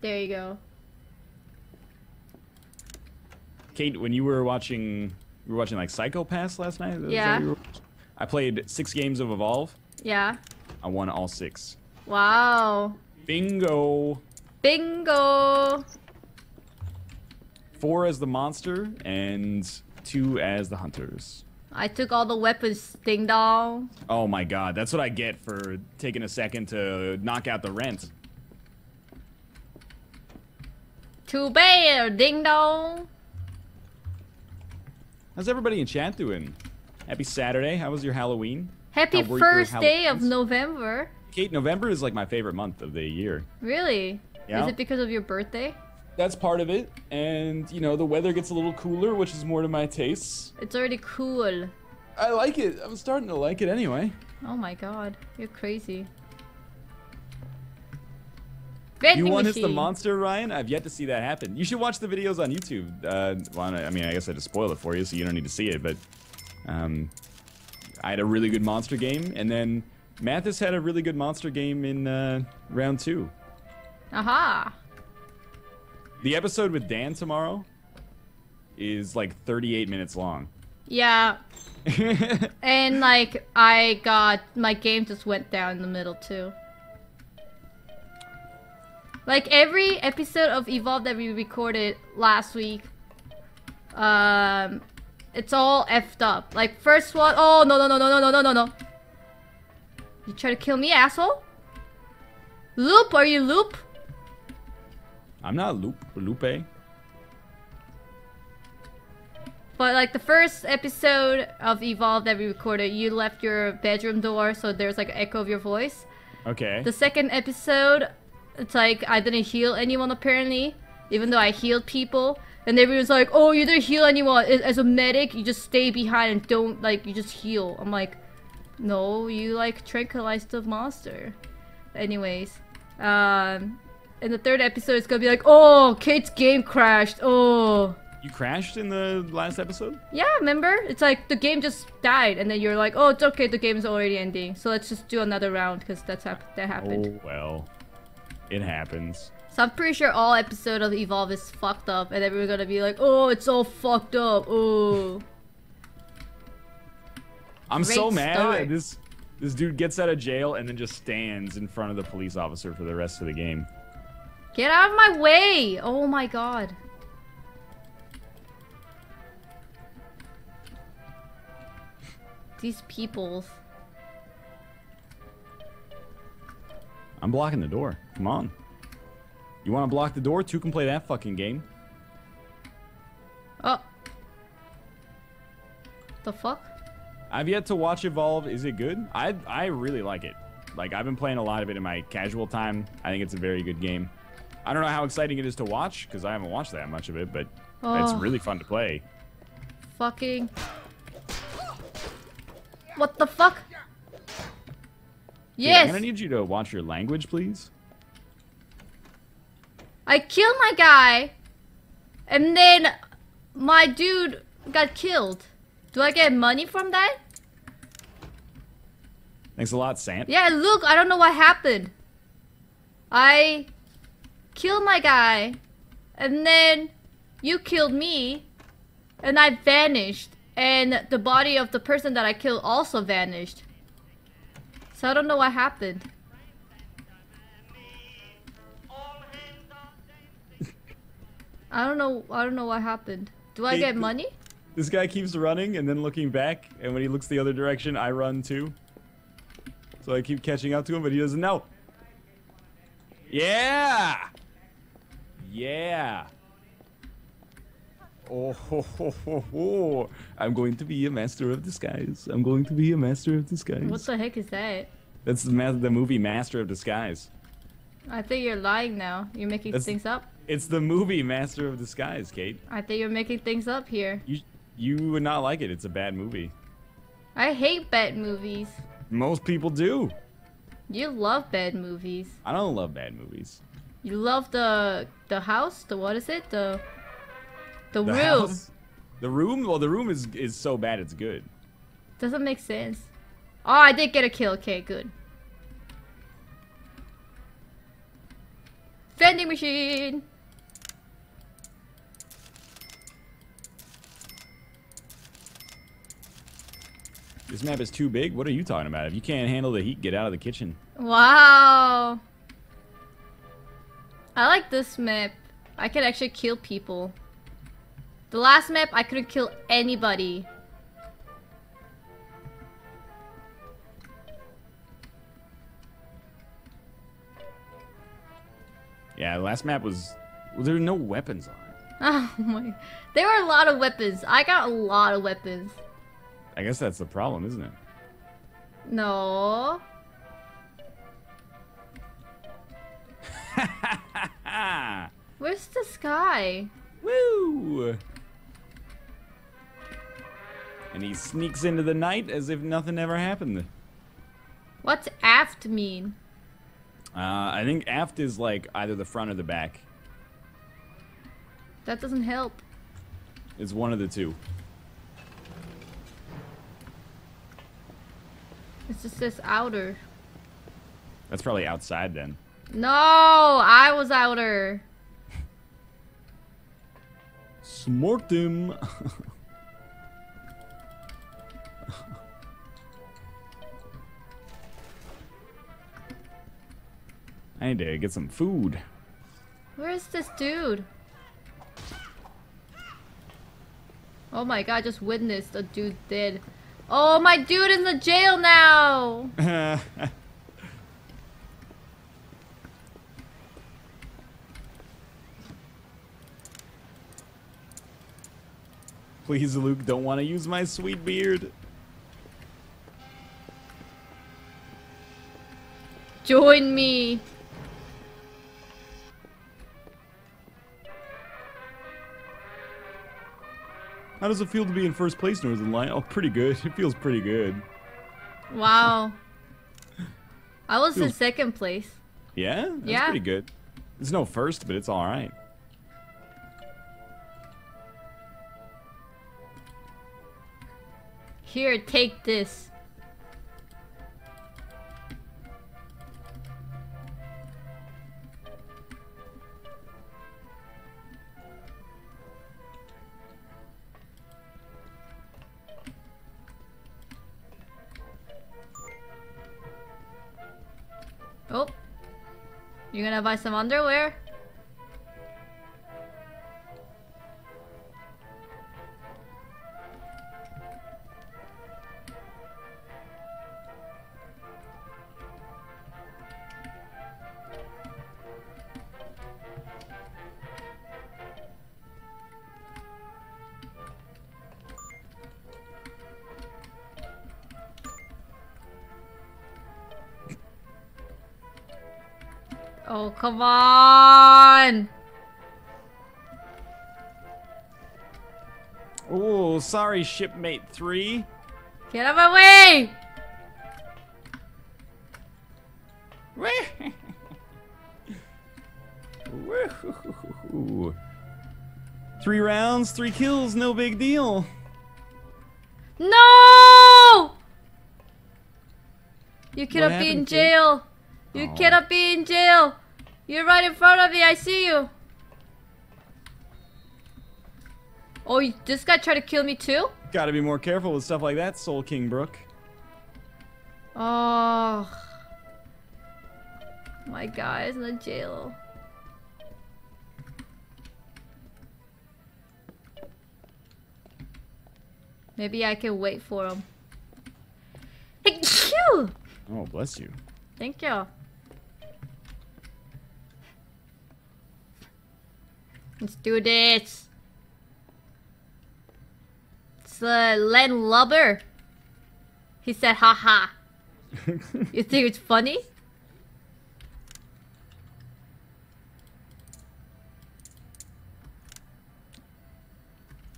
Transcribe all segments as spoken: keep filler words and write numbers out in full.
There you go. Kate, when you were watching, you were watching like Psycho Pass last night? Yeah. I played six games of Evolve. Yeah. I won all six. Wow. Bingo. Bingo. Four as the monster and two as the hunters. I took all the weapons, ding dong. Oh my god, that's what I get for taking a second to knock out the rent. Too bad, ding dong. How's everybody in chat doing? Happy Saturday. How was your Halloween? Happy first day of November. Kate, November is like my favorite month of the year. Really? Yeah. Is it because of your birthday? That's part of it, and you know the weather gets a little cooler, which is more to my tastes. It's already cool. I like it. I'm starting to like it anyway. Oh my god, you're crazy. Vending you want us the monster, Ryan? I've yet to see that happen. You should watch the videos on YouTube. Uh, well, I mean, I guess I just spoiled it for you, so you don't need to see it. But um, I had a really good monster game, and then Mathis had a really good monster game in uh, round two. Aha. The episode with Dan tomorrow is like thirty-eight minutes long. Yeah. And like I got my game just went down in the middle too. Like every episode of Evolve that we recorded last week, um it's all effed up. Like first one, oh no no no no no no no no. You try to kill me, asshole? Loop, are you Loop? I'm not Loop, Lupe. But like the first episode of Evolve that we recorded, you left your bedroom door, so there's like an echo of your voice. Okay. The second episode, it's like I didn't heal anyone apparently, even though I healed people. And everyone's like, oh, you didn't heal anyone. As a medic, you just stay behind and don't, like, you just heal. I'm like, no, you like tranquilized the monster. Anyways, um... in the third episode, it's gonna be like, oh, Kate's game crashed, oh. You crashed in the last episode? Yeah, remember? It's like, the game just died, and then you're like, oh, it's okay, the game's already ending. So let's just do another round, because that's hap that happened. Oh, well. It happens. So I'm pretty sure all episode of Evolve is fucked up, and everyone's gonna be like, oh, it's all fucked up, oh. I'm Great so mad start. At this, this dude gets out of jail and then just stands in front of the police officer for the rest of the game. Get out of my way! Oh my god. These peoples. I'm blocking the door. Come on. You want to block the door? Two can play that fucking game. Oh. The fuck? I've yet to watch Evolve. Is it good? I, I really like it. Like, I've been playing a lot of it in my casual time. I think it's a very good game. I don't know how exciting it is to watch, because I haven't watched that much of it, but oh. It's really fun to play. Fucking... What the fuck? Yes! Dude, I'm gonna need you to watch your language, please. I killed my guy, and then my dude got killed. Do I get money from that? Thanks a lot, Sant. Yeah, look, I don't know what happened. I... killed my guy, and then you killed me, and I vanished, and the body of the person that I killed also vanished. So I don't know what happened. I don't know. I don't know what happened. Do I get money? This guy keeps running and then looking back, and when he looks the other direction, I run too. So I keep catching up to him, but he doesn't know. Yeah. Yeah. Oh, ho, ho, ho, ho. I'm going to be a master of disguise. I'm going to be a master of disguise. What the heck is that? That's the, ma the movie Master of Disguise. I think you're lying now. You're making That's, things up. It's the movie Master of Disguise, Kate. I think you're making things up here. You, you would not like it. It's a bad movie. I hate bad movies. Most people do. You love bad movies. I don't love bad movies. You love the the house, the what is it? The the, the room. House? The room? Well, the room is is so bad it's good. Doesn't make sense. Oh, I did get a kill. Okay, good. vending machine! This map is too big? What are you talking about? If you can't handle the heat, get out of the kitchen. Wow! I like this map. I can actually kill people. The last map, I couldn't kill anybody. Yeah, the last map was... Well, there were no weapons on it. Oh my... There were a lot of weapons. I got a lot of weapons. I guess that's the problem, isn't it? No. Where's this guy? Woo! And he sneaks into the night as if nothing ever happened. What's aft mean? Uh, I think aft is like either the front or the back. That doesn't help. It's one of the two. It's just this outer. That's probably outside then. No, I was outer. Smoked him. I need to get some food. Where is this dude? Oh my god, I just witnessed a dude dead. Oh, my dude is in the jail now! Please, Luke, don't want to use my sweet beard. Join me. How does it feel to be in first place, Northernlion? Oh, pretty good. It feels pretty good. Wow. I was feels... in second place. Yeah? That's yeah. pretty good. It's no first, but it's all right. Here, take this. Oh, you're gonna buy some underwear? Oh, come on! Oh, sorry, shipmate three. Get out of my way! Three rounds, three kills, no big deal. No! You cannot be in jail. You oh. cannot be in jail. You're right in front of me. I see you. Oh, this guy tried to kill me too? Gotta be more careful with stuff like that, Soul King Brook. Oh. My guy is in the jail. Maybe I can wait for him. Thank you. Oh, bless you. Thank you. Let's do this. It's uh, Len Lubber. He said, haha. You think it's funny?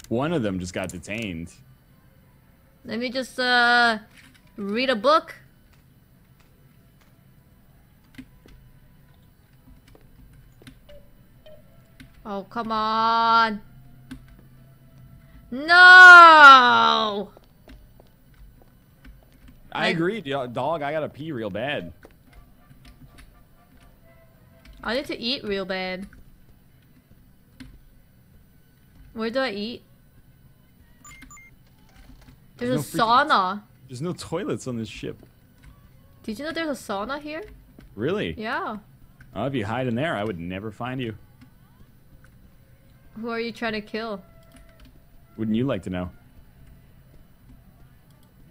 One of them just got detained. Let me just uh, read a book. Oh, come on. No! I agree, dog. I gotta pee real bad. I need to eat real bad. Where do I eat? There's, there's a no freaking sauna. There's no toilets on this ship. Did you know there's a sauna here? Really? Yeah. Oh, if you hide in there, I would never find you. Who are you trying to kill? Wouldn't you like to know?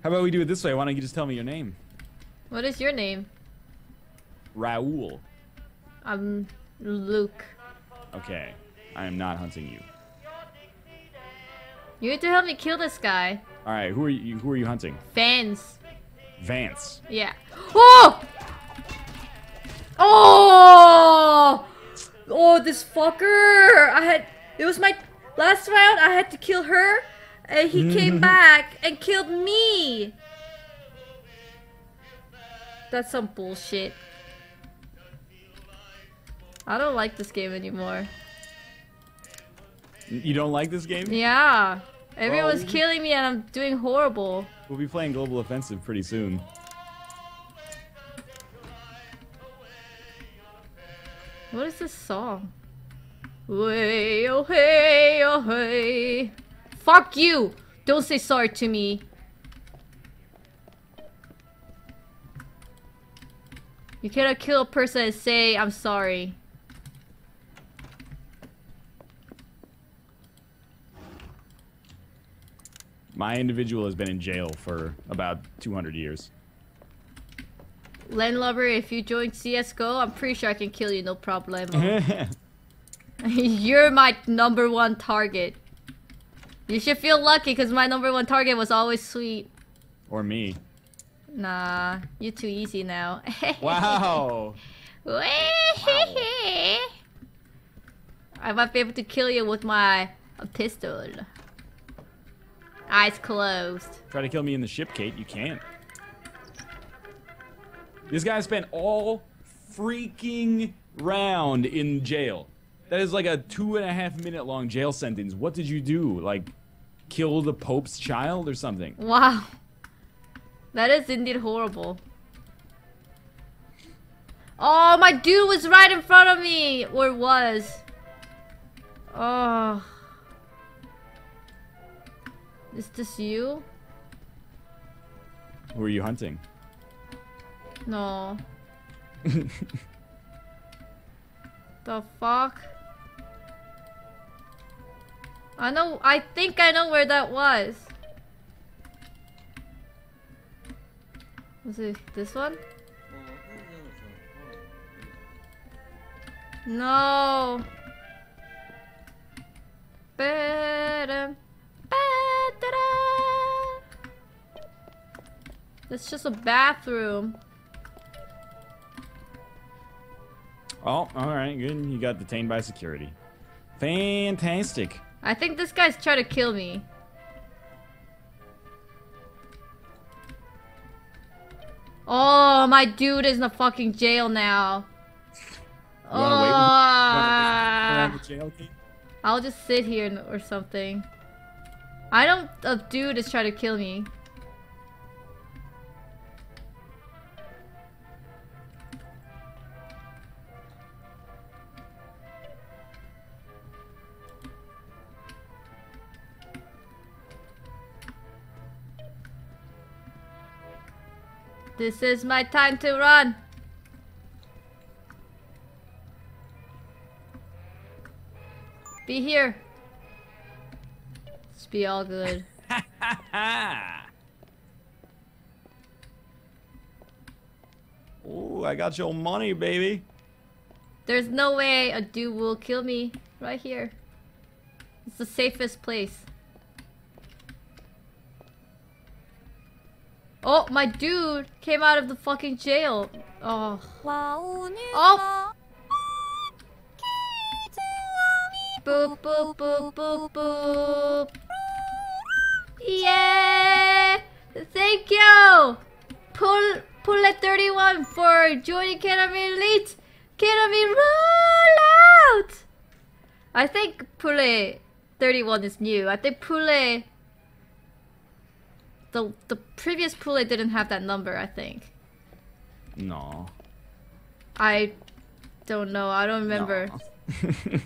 How about we do it this way? Why don't you just tell me your name? What is your name? Raul. I'm Luke. Okay. I am not hunting you. You need to help me kill this guy. All right, who are you? Who are you hunting? Vance. Vance. Yeah. Oh! Oh! Oh, this fucker! I had. It was my last round. I had to kill her, and he came back and killed me. That's some bullshit. I don't like this game anymore. You don't like this game? Yeah. Everyone's well, killing me and I'm doing horrible. We'll be playing Global Offensive pretty soon. What is this song? Way, oh, hey, oh, hey. Fuck you! Don't say sorry to me. You cannot kill a person and say, I'm sorry. My individual has been in jail for about two hundred years. Landlubber, if you join C S G O, I'm pretty sure I can kill you, no problem. You're my number one target. You should feel lucky because my number one target was always Sweet. Or me. Nah, you're too easy now. Wow. Wow. I might be able to kill you with my pistol. Eyes closed. Try to kill me in the ship, Kate. You can't. This guy spent all freaking round in jail. That is like a two and a half minute long jail sentence. What did you do? Like, kill the Pope's child or something? Wow. That is indeed horrible. Oh, my dude was right in front of me. Or was. Oh. Is this you? Who are you hunting? No. The fuck? I know. I think I know where that was. Was it this one? No. Better. It's just a bathroom. Oh, alright, good. You got detained by security. Fantastic. I think this guy's trying to kill me. Oh, my dude is in the fucking jail now. You wanna wait? You wanna, you wanna jail? I'll just sit here or something. I don't. A dude is trying to kill me. This is my time to run. Be here. Let's be all good. Ooh, I got your money, baby. There's no way a dude will kill me right here. It's the safest place. Oh, my dude came out of the fucking jail. Oh. Oh. Boop, boop, boop, boop, boop. Yeah. Thank you. Pull, pull at thirty-one for joining Canopy Elite. Canopy roll out. I think Pule thirty-one is new. I think Pule. The, the previous pool I didn't have that number, I think. No. I don't know. I don't remember. No.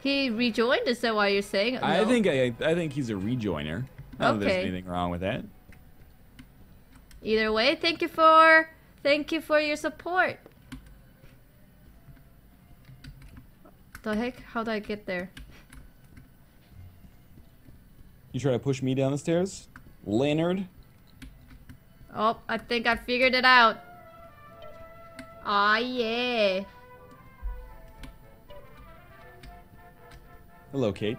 He rejoined? Is that why you're saying? No. I think I, I think he's a rejoiner. I don't okay. know if there's anything wrong with that. Either way, thank you for thank you for your support. The heck? How did I get there? You try to push me down the stairs, Leonard. Oh, I think I figured it out. Aw, yeah. Hello, Kate.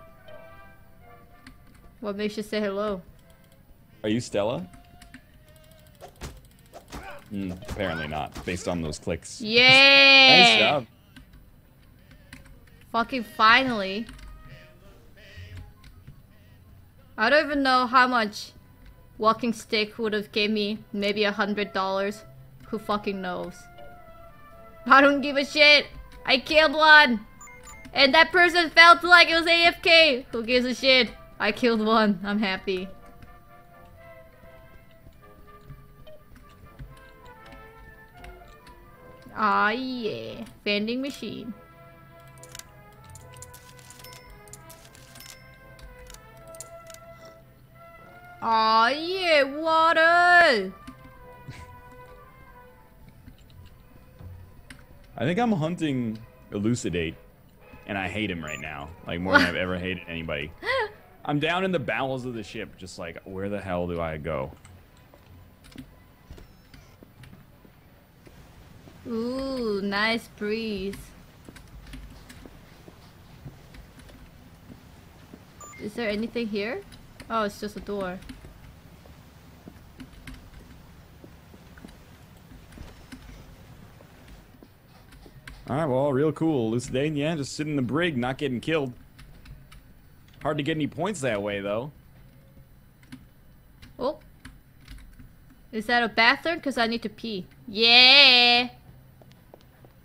What makes you say hello? Are you Stella? Mm, apparently not, based on those clicks. Yeah! Nice job. Fucking finally. I don't even know how much walking stick would have gave me. Maybe a hundred dollars. Who fucking knows? I don't give a shit. I killed one. And that person felt like it was A F K. Who gives a shit? I killed one. I'm happy. Ah yeah. Vending machine. Ah yeah, water. I think I'm hunting Elucidate. And I hate him right now, like more than I've ever hated anybody. I'm down in the bowels of the ship, just like, where the hell do I go? Ooh, nice breeze. Is there anything here? Oh, it's just a door. Alright, well, real cool. Elucidate, yeah, just sitting in the brig, not getting killed. Hard to get any points that way, though. Oh. Is that a bathroom? Because I need to pee. Yeah!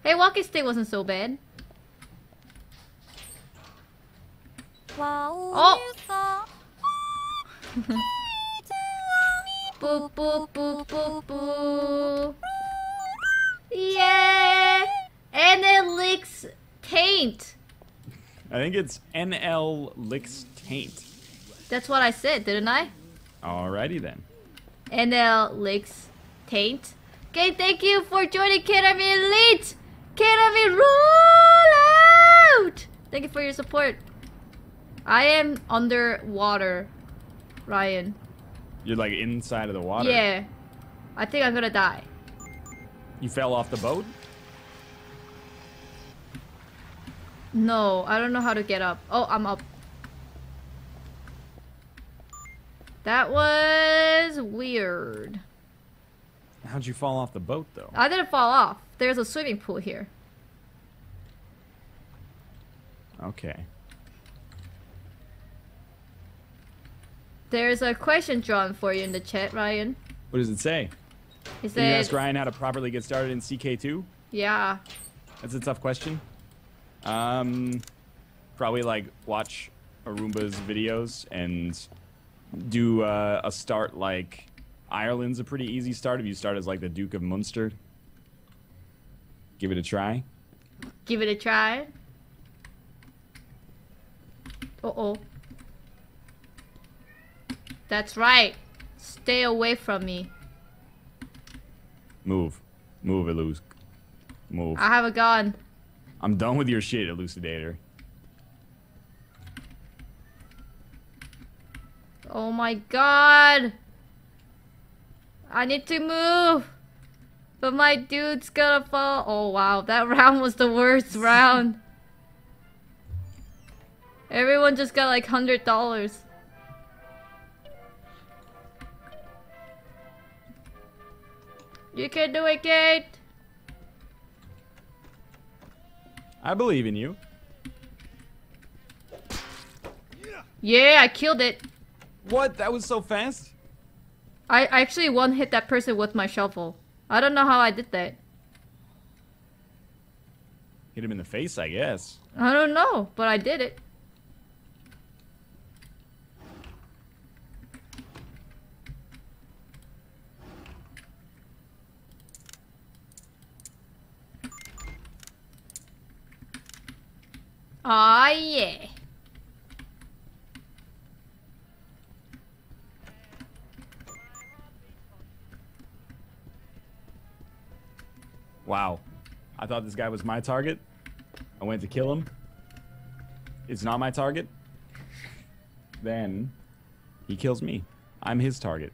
Hey, walking stick wasn't so bad. Oh! Boo, boo, boo, boo, boo. Yeah! N L Licks Taint. I think it's N L Licks Taint. That's what I said, didn't I? Alrighty then. N L Licks Taint. Okay, thank you for joining Kenami Elite! Kenami Roll Out! Thank you for your support. I am underwater, Ryan. You're like inside of the water? Yeah. I think I'm gonna die. You fell off the boat? No, I don't know how to get up. Oh, I'm up. That was weird. How'd you fall off the boat, though? I didn't fall off. There's a swimming pool here. Okay. There's a question drawn for you in the chat, Ryan. What does it say? It says, can you ask Ryan how to properly get started in C K two? Yeah. That's a tough question. Um, probably like watch Arumba's videos and do uh, a start like Ireland's a pretty easy start if you start as like the Duke of Munster. Give it a try. Give it a try. Uh oh. That's right. Stay away from me. Move, move, Elus. Move. I have a gun. I'm done with your shit, Elucidator. Oh my god! I need to move! But my dude's gonna fall. Oh wow, that round was the worst round. Everyone just got like one hundred dollars. You can do it, Kate! I believe in you. Yeah, I killed it. What? That was so fast? I actually one hit that person with my shovel. I don't know how I did that. Hit him in the face, I guess. I don't know, but I did it. Aw, yeah. Wow. I thought this guy was my target. I went to kill him. It's not my target. Then he kills me. I'm his target.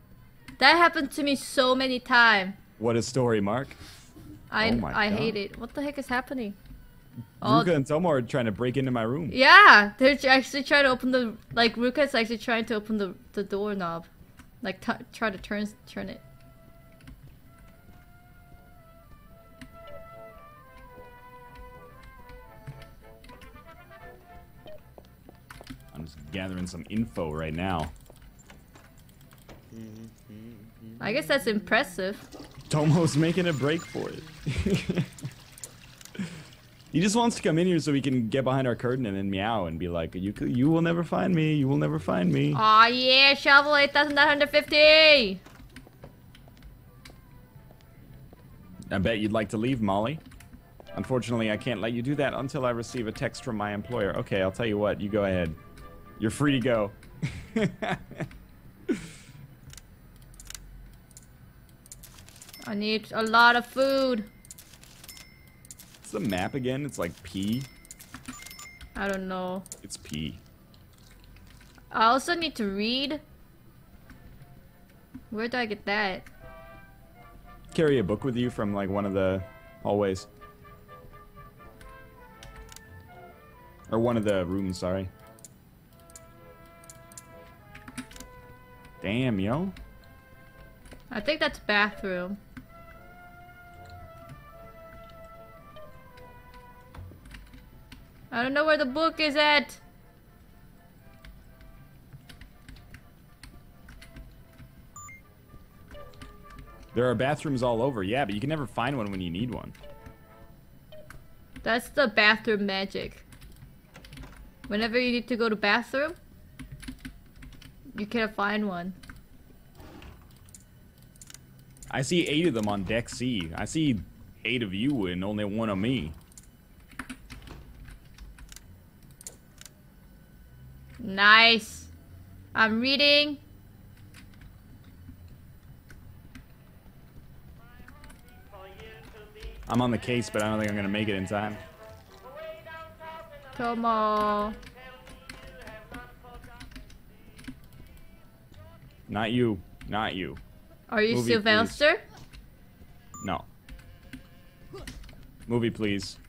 That happened to me so many times. What a story, Mark. I oh I God. hate it. What the heck is happening? Ruka oh. and Tomo are trying to break into my room. Yeah, they're actually trying to open the like Ruka is actually trying to open the the doorknob, like t try to turn turn it. I'm just gathering some info right now. I guess that's impressive. Tomo's making a break for it. He just wants to come in here so he can get behind our curtain and then meow and be like, you you will never find me, you will never find me. Aw, yeah, shovel eight thousand nine hundred fifty! I bet you'd like to leave, Molly. Unfortunately, I can't let you do that until I receive a text from my employer. Okay, I'll tell you what, you go ahead. You're free to go. I need a lot of food. The map again? It's like P. I don't know. It's P. I also need to read. Where do I get that? Carry a book with you from like one of the hallways. Or one of the rooms, sorry. Damn, yo. I think that's bathroom. I don't know where the book is at. There are bathrooms all over. Yeah, but you can never find one when you need one. That's the bathroom magic. Whenever you need to go to bathroom, you can't find one. I see eight of them on deck C. I see eight of you and only one of me. Nice. I'm reading. I'm on the case, but I don't think I'm gonna make it in time. Tomo. Not you. Not you. Are you Movie, Sylvester? Please. No. Movie, please.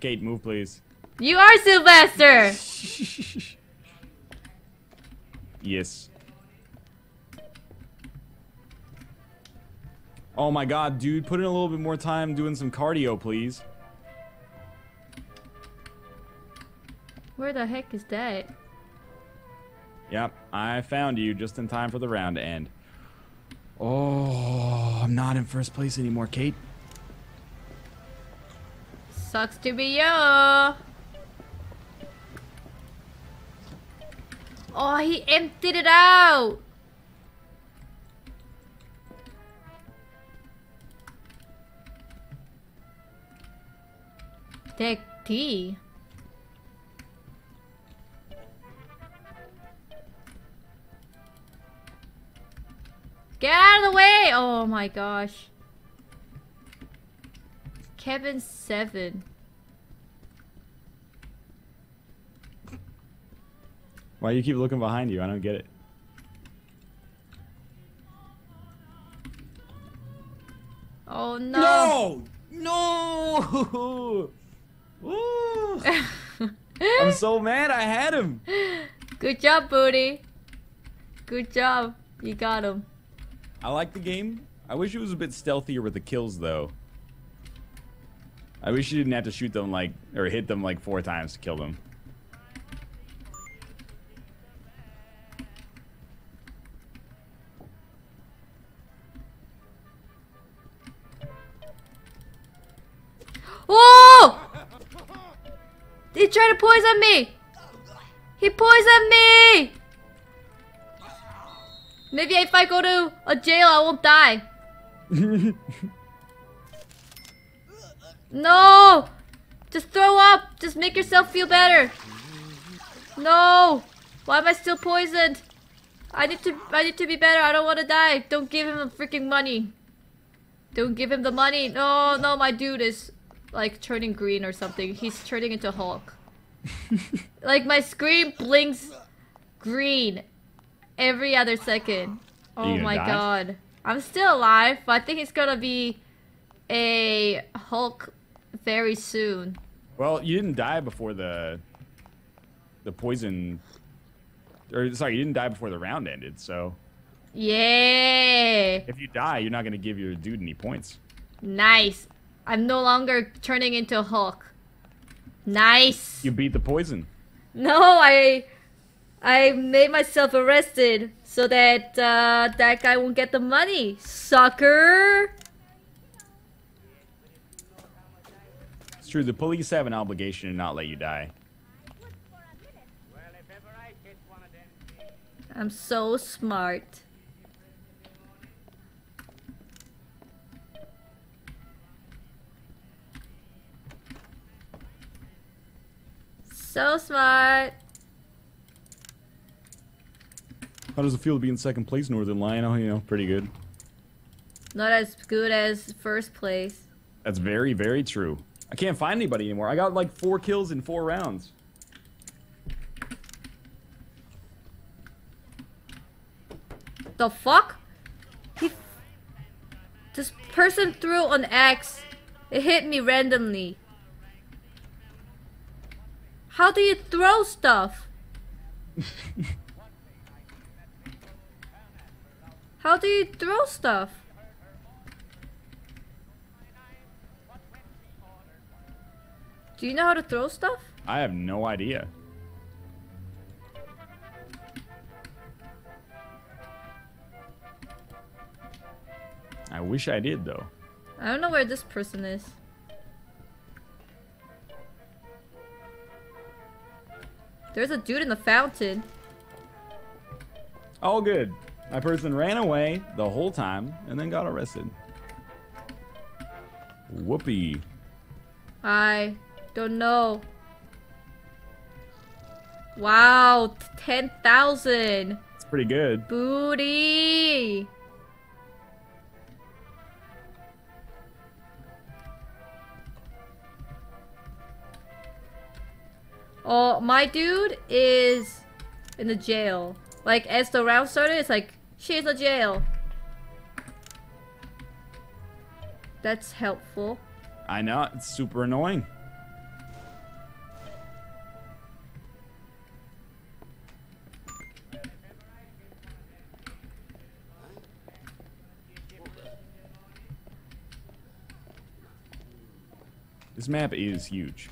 Kate, move, please. You are Sylvester! Yes. Oh my god, dude, put in a little bit more time doing some cardio, please. Where the heck is that? Yep, I found you just in time for the round to end. Oh, I'm not in first place anymore, Kate. Sucks to be you. Oh, he emptied it out. Deck D. Get out of the way. Oh my gosh. Kevin seven. Why you keep looking behind you? I don't get it. Oh no! No! No! I'm so mad. I had him. Good job, Booty. Good job. You got him. I like the game. I wish it was a bit stealthier with the kills, though. I wish you didn't have to shoot them like or hit them like four times to kill them. He tried to poison me! He poisoned me! Maybe if I go to a jail, I won't die. No! Just throw up! Just make yourself feel better. No! Why am I still poisoned? I need to I need to be better. I don't want to die. Don't give him the freaking money. Don't give him the money. No, no, my dude is like turning green or something. He's turning into Hulk. Like my screen blinks green every other second. Oh my die? god. I'm still alive, but I think it's gonna be a Hulk very soon. Well, you didn't die before the the poison or sorry, you didn't die before the round ended, so yeah. If you die, you're not gonna give your dude any points. Nice. I'm no longer turning into a Hulk. Nice. You beat the poison. No, I I made myself arrested so that uh, that guy won't get the money, sucker. It's true. The police have an obligation to not let you die. I'm so smart. So smart. How does it feel to be in second place, Northernlion? Oh, you know, pretty good. Not as good as first place. That's very, very true. I can't find anybody anymore. I got like four kills in four rounds. The fuck? He... This person threw an axe. It hit me randomly. How do you throw stuff? How do you throw stuff? Do you know how to throw stuff? I have no idea. I wish I did, though. I don't know where this person is. There's a dude in the fountain. All good. My person ran away the whole time and then got arrested. Whoopee. I don't know. Wow, ten thousand. It's pretty good. Booty. Oh, my dude is in the jail. Like, as the round started, it's like, she's in jail. That's helpful. I know, it's super annoying. This map is huge.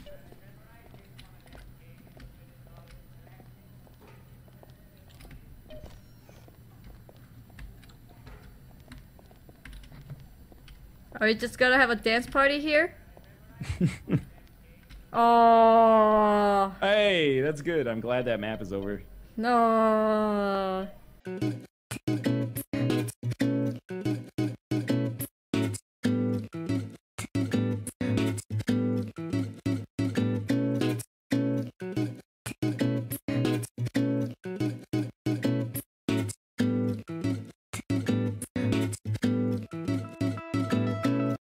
Are you just gonna have a dance party here? Oh. Hey, that's good. I'm glad that map is over. No.